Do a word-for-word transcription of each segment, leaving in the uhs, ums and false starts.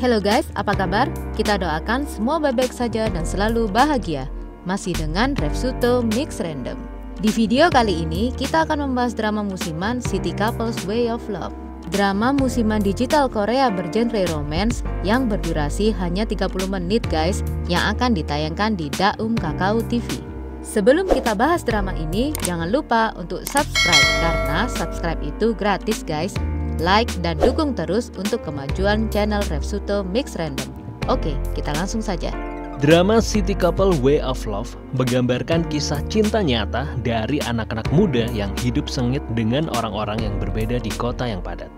Hello guys, apa kabar? Kita doakan semua baik-baik saja dan selalu bahagia. Masih dengan Revsuto Mix Random. Di video kali ini, kita akan membahas drama musiman City Couple's Way of Love. Drama musiman digital Korea bergenre romance yang berdurasi hanya tiga puluh menit guys, yang akan ditayangkan di Daum Kakao T V. Sebelum kita bahas drama ini, jangan lupa untuk subscribe, karena subscribe itu gratis guys. Like dan dukung terus untuk kemajuan channel Revsuto Mix Random. Oke, kita langsung saja. Drama City Couple Way of Love menggambarkan kisah cinta nyata dari anak-anak muda yang hidup sengit dengan orang-orang yang berbeda di kota yang padat.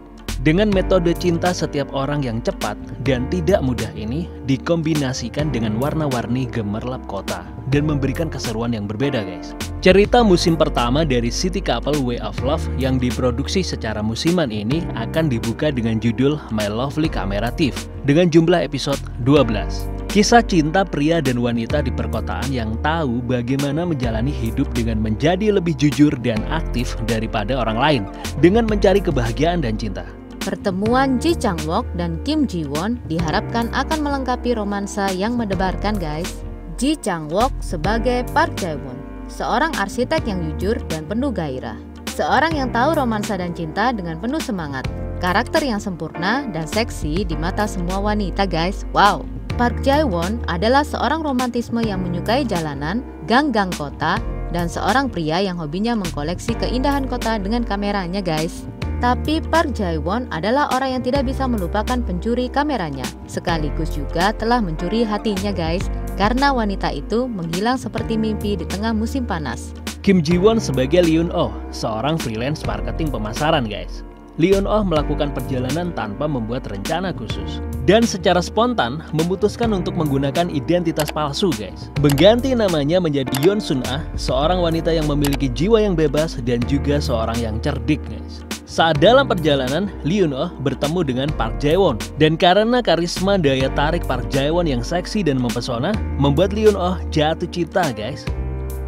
Dengan metode cinta setiap orang yang cepat dan tidak mudah ini dikombinasikan dengan warna-warni gemerlap kota dan memberikan keseruan yang berbeda guys. Cerita musim pertama dari City Couple Way of Love yang diproduksi secara musiman ini akan dibuka dengan judul My Lovely Camera Thief dengan jumlah episode dua belas. Kisah cinta pria dan wanita di perkotaan yang tahu bagaimana menjalani hidup dengan menjadi lebih jujur dan aktif daripada orang lain dengan mencari kebahagiaan dan cinta. Pertemuan Ji Chang-wook dan Kim Ji-won diharapkan akan melengkapi romansa yang mendebarkan guys. Ji Chang-wook sebagai Park Jae-won, seorang arsitek yang jujur dan penuh gairah. Seorang yang tahu romansa dan cinta dengan penuh semangat, karakter yang sempurna dan seksi di mata semua wanita guys. Wow! Park Jae-won adalah seorang romantisme yang menyukai jalanan, gang-gang kota, dan seorang pria yang hobinya mengkoleksi keindahan kota dengan kameranya guys. Tapi Park Jae-won adalah orang yang tidak bisa melupakan pencuri kameranya, sekaligus juga telah mencuri hatinya guys, karena wanita itu menghilang seperti mimpi di tengah musim panas. Kim Ji-won sebagai Lee Eun Oh, seorang freelance marketing pemasaran guys. Lee Eun Oh melakukan perjalanan tanpa membuat rencana khusus dan secara spontan memutuskan untuk menggunakan identitas palsu guys. Mengganti namanya menjadi Yoon Sun Ah, seorang wanita yang memiliki jiwa yang bebas dan juga seorang yang cerdik guys. Saat dalam perjalanan, Lee Eun Oh bertemu dengan Park Jae-won, dan karena karisma daya tarik Park Jae-won yang seksi dan mempesona, membuat Lee Eun Oh jatuh cinta guys.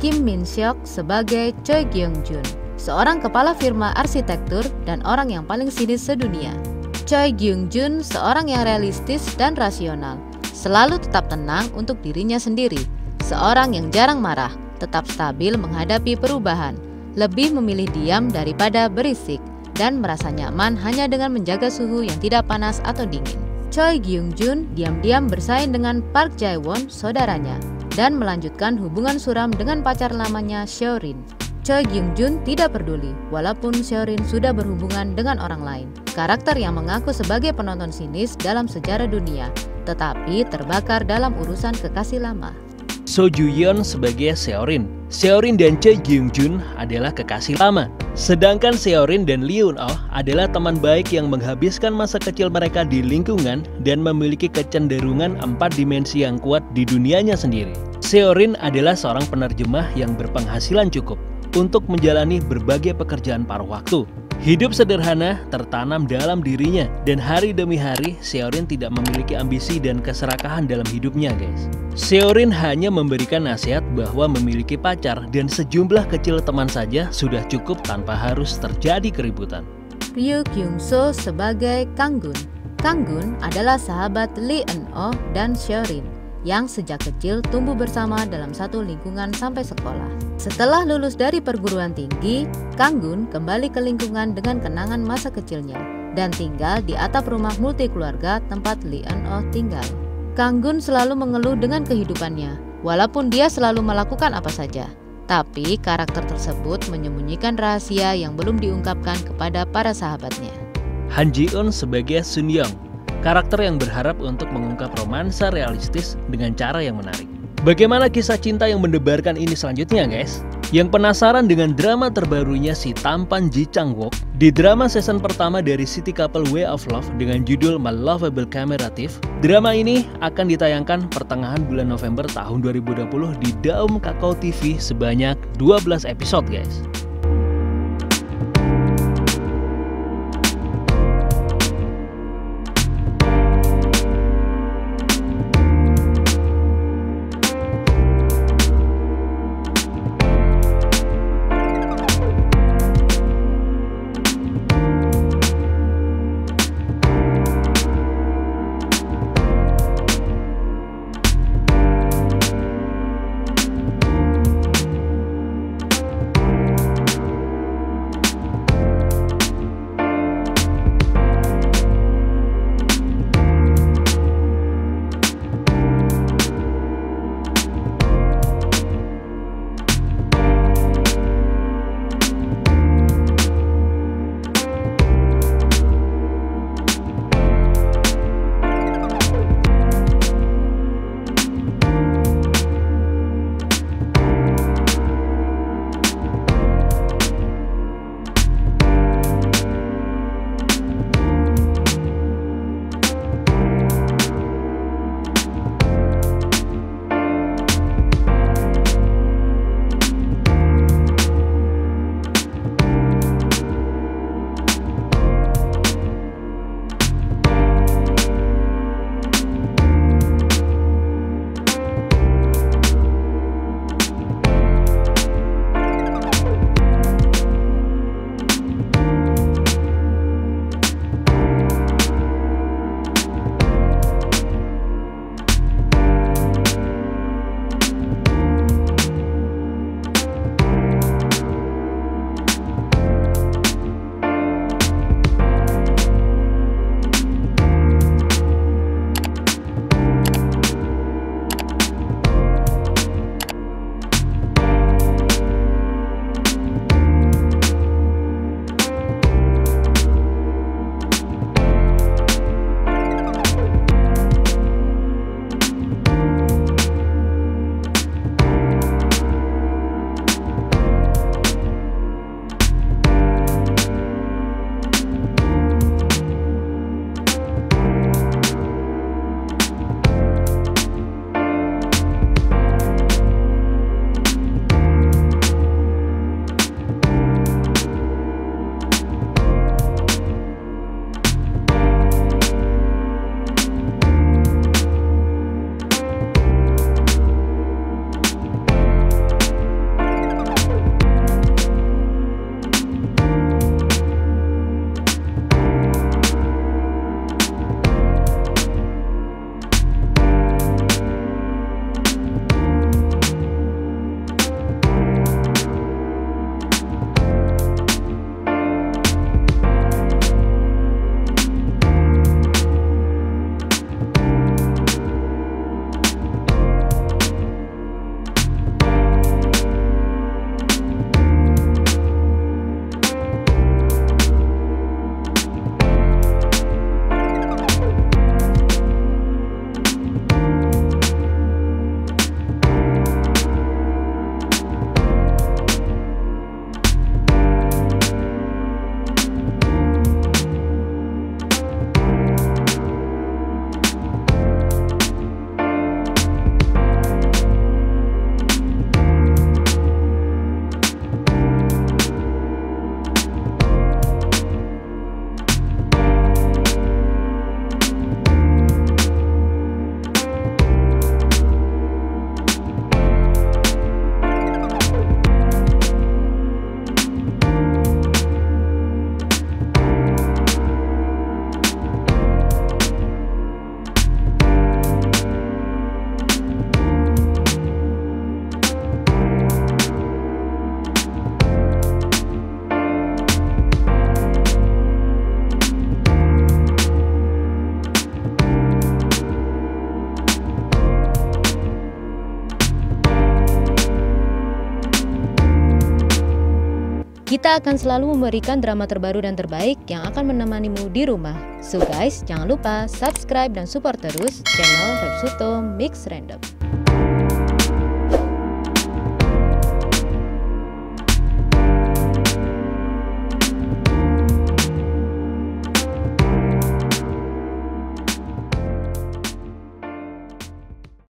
Kim Min Seok sebagai Choi Kyung Jun, seorang kepala firma arsitektur dan orang yang paling sinis sedunia. Choi Kyung Jun seorang yang realistis dan rasional, selalu tetap tenang untuk dirinya sendiri, seorang yang jarang marah, tetap stabil menghadapi perubahan, lebih memilih diam daripada berisik, dan merasa nyaman hanya dengan menjaga suhu yang tidak panas atau dingin. Choi Kyung Jun diam-diam bersaing dengan Park Jae-won, saudaranya, dan melanjutkan hubungan suram dengan pacar lamanya Seo Rin. Choi Kyung Jun tidak peduli walaupun Seo Rin sudah berhubungan dengan orang lain. Karakter yang mengaku sebagai penonton sinis dalam sejarah dunia, tetapi terbakar dalam urusan kekasih lama. Seo Juyeon sebagai Seo Rin. Seo Rin dan Choi Kyung Jun adalah kekasih lama. Sedangkan Seo Rin dan Lee Eun Oh adalah teman baik yang menghabiskan masa kecil mereka di lingkungan dan memiliki kecenderungan empat dimensi yang kuat di dunianya sendiri. Seo Rin adalah seorang penerjemah yang berpenghasilan cukup untuk menjalani berbagai pekerjaan paruh waktu. Hidup sederhana tertanam dalam dirinya, dan hari demi hari Seo Rin tidak memiliki ambisi dan keserakahan dalam hidupnya guys. Seo Rin hanya memberikan nasihat bahwa memiliki pacar dan sejumlah kecil teman saja sudah cukup tanpa harus terjadi keributan. Ryu Kyung So sebagai Kanggun. Kanggun adalah sahabat Lee Eun Oh dan Seo Rin yang sejak kecil tumbuh bersama dalam satu lingkungan sampai sekolah. Setelah lulus dari perguruan tinggi, Kanggun kembali ke lingkungan dengan kenangan masa kecilnya dan tinggal di atap rumah multi keluarga tempat Lee Eun Oh tinggal. Kanggun selalu mengeluh dengan kehidupannya, walaupun dia selalu melakukan apa saja. Tapi karakter tersebut menyembunyikan rahasia yang belum diungkapkan kepada para sahabatnya. Han Ji Eun sebagai Sun Young, karakter yang berharap untuk mengungkap romansa realistis dengan cara yang menarik. Bagaimana kisah cinta yang mendebarkan ini selanjutnya guys? Yang penasaran dengan drama terbarunya si tampan Ji Chang-wook di drama season pertama dari City Couple Way of Love dengan judul My Lovely Camera Thief. Drama ini akan ditayangkan pertengahan bulan November tahun dua ribu dua puluh di Daum Kakao T V sebanyak dua belas episode guys. Kita akan selalu memberikan drama terbaru dan terbaik yang akan menemanimu di rumah. So guys, jangan lupa subscribe dan support terus channel Revsuto Mix Random.